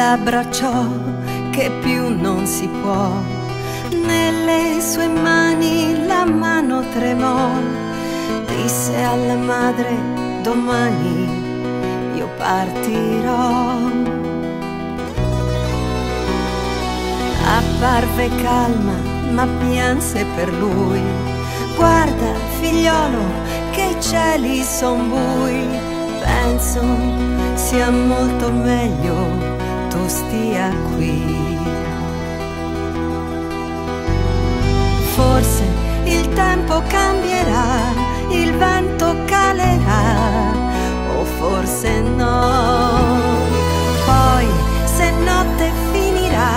l'abbracciò che più non si può. Nelle sue mani la mano tremò, disse alla madre: domani io partirò. Apparve calma ma pianse per lui: guarda figliolo che cieli son bui, penso sia molto meglio tu stia qui. Forse il tempo cambierà, il vento calerà, o forse no. Poi se notte finirà,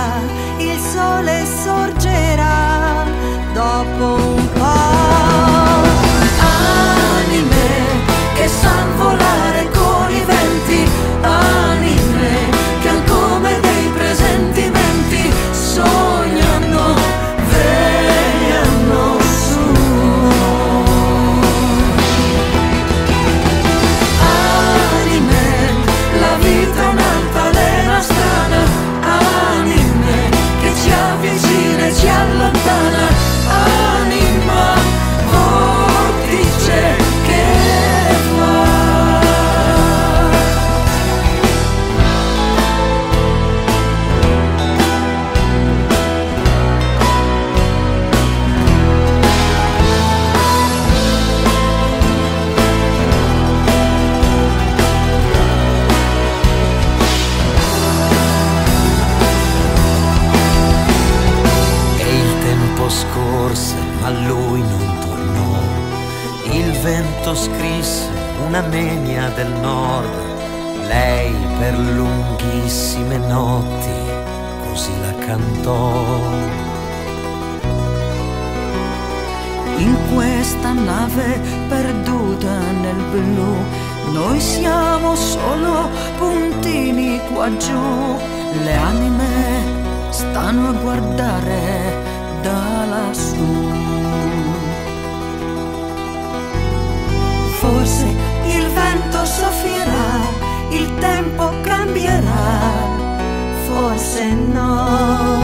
il sole sorgerà dopo un po'. Anime che san volare con i venti, anime che han come dei presentimenti, sognano, vegliano su. Anime, la vita è un'altalena strana, anime che ci avvicina e ci allontana, anima vortice. Ma lui non tornò, il vento scrisse una menia del nord, lei per lunghissime notti così la cantò. In questa nave perduta nel blu, noi siamo solo puntini qua giù, le anime stanno a guardare da lassù. Forse il vento soffierà, il tempo cambierà, forse no.